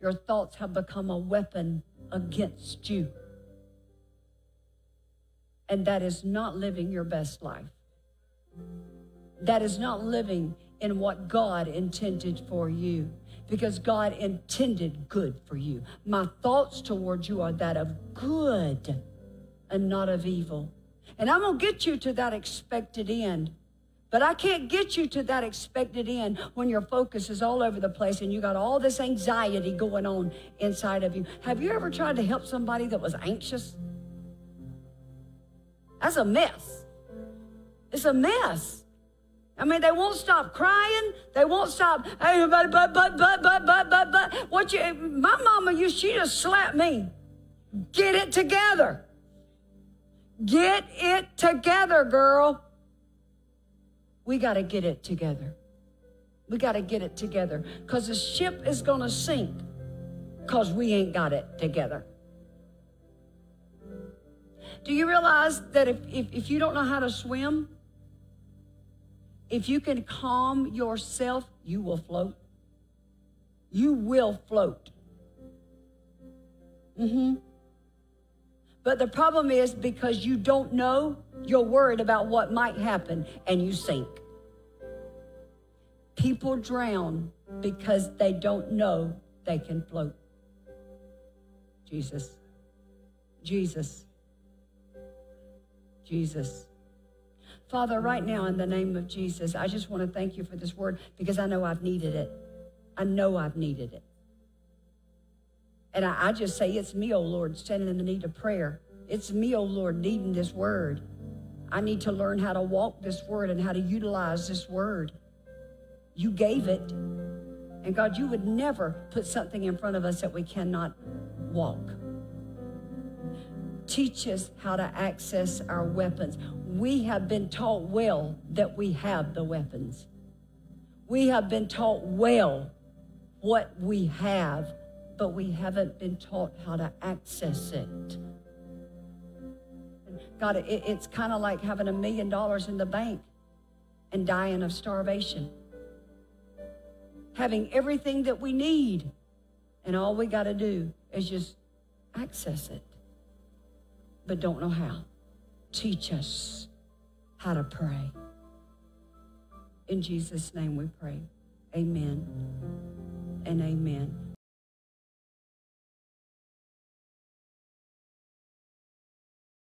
Your thoughts have become a weapon against you. And that is not living your best life. That is not living in what God intended for you, because God intended good for you. My thoughts toward you are that of good and not of evil. And I'm going to get you to that expected end. But I can't get you to that expected end when your focus is all over the place and you got all this anxiety going on inside of you. Have you ever tried to help somebody that was anxious? That's a mess. It's a mess. I mean, they won't stop crying. They won't stop. Hey, but. My mama, she just slapped me. Get it together. Get it together, girl. We got to get it together. We got to get it together, because the ship is going to sink because we ain't got it together. Do you realize that if you don't know how to swim, if you can calm yourself, you will float. You will float. But the problem is, because you don't know, you're worried about what might happen and you sink. People drown because they don't know they can float. Jesus. Jesus. Jesus. Father, right now in the name of Jesus, I just want to thank you for this word, because I know I've needed it. I know I've needed it. And I just say, it's me, oh Lord, standing in the need of prayer. It's me, oh Lord, needing this word. I need to learn how to walk this word and how to utilize this word. You gave it. And God, you would never put something in front of us that we cannot walk. Teach us how to access our weapons. We have been taught well that we have the weapons. We have been taught well what we have, but we haven't been taught how to access it. God, it's kind of like having $1 million in the bank and dying of starvation. Having everything that we need, and all we got to do is just access it, but don't know how. Teach us how to pray. In Jesus' name we pray. Amen and amen.